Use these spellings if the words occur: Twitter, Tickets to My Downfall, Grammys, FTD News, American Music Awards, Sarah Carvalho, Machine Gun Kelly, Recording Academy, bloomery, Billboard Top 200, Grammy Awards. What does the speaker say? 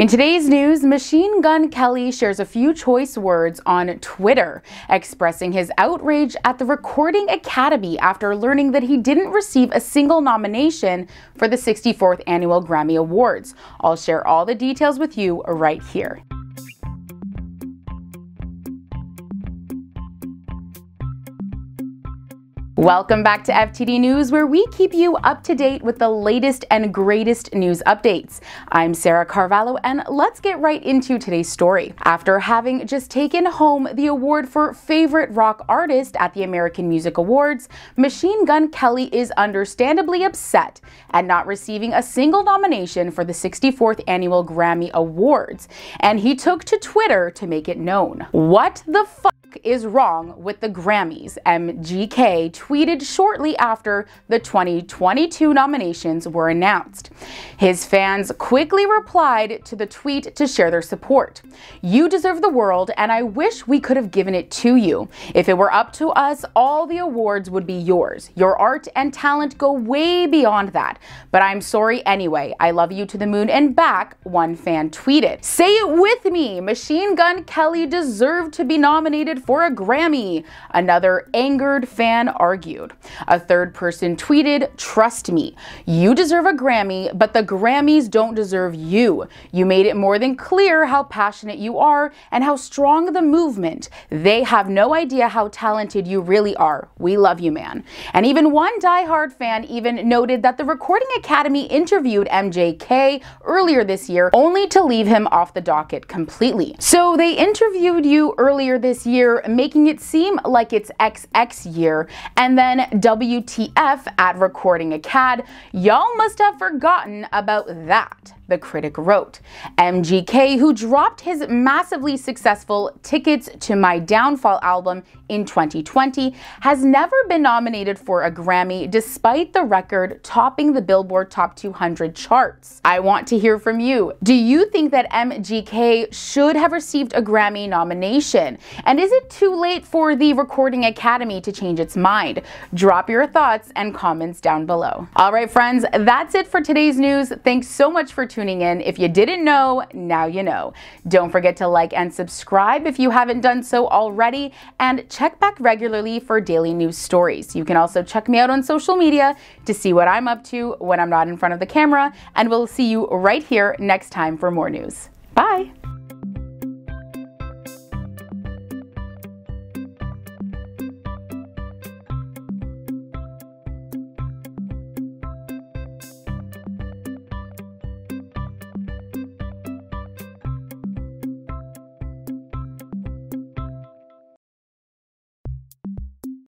In today's news, Machine Gun Kelly shares a few choice words on Twitter, expressing his outrage at the Recording Academy after learning that he didn't receive a single nomination for the 64th Annual Grammy Awards. I'll share all the details with you right here. Welcome back to FTD News, where we keep you up to date with the latest and greatest news updates. I'm Sarah Carvalho, and let's get right into today's story. After having just taken home the award for Favorite Rock Artist at the American Music Awards, Machine Gun Kelly is understandably upset at not receiving a single nomination for the 64th Annual Grammy Awards, and he took to Twitter to make it known. What the fuck is wrong with the Grammys? MGK tweeted shortly after the 2022 nominations were announced. His fans quickly replied to the tweet to share their support. You deserve the world, and I wish we could have given it to you. If it were up to us, all the awards would be yours. Your art and talent go way beyond that. But I'm sorry anyway. I love you to the moon and back, one fan tweeted. Say it with me. Machine Gun Kelly deserved to be nominated for a Grammy, another angered fan argued. A third person tweeted, trust me, you deserve a Grammy, but the Grammys don't deserve you. You made it more than clear how passionate you are and how strong the movement. They have no idea how talented you really are. We love you, man. And even one diehard fan even noted that the Recording Academy interviewed MGK earlier this year only to leave him off the docket completely. So they interviewed you earlier this year, making it seem like it's XX year, and then WTF at Recording Acad, y'all must have forgotten about that, the critic wrote. MGK, who dropped his massively successful Tickets to My Downfall album in 2020, has never been nominated for a Grammy despite the record topping the Billboard Top 200 charts. I want to hear from you. Do you think that MGK should have received a Grammy nomination? And is it too late for the Recording Academy to change its mind? Drop your thoughts and comments down below. All right, friends, that's it for today's news. Thanks so much for tuning in. If you didn't know, now you know. Don't forget to like and subscribe if you haven't done so already, and check back regularly for daily news stories. You can also check me out on social media to see what I'm up to when I'm not in front of the camera, and we'll see you right here next time for more news. Bye!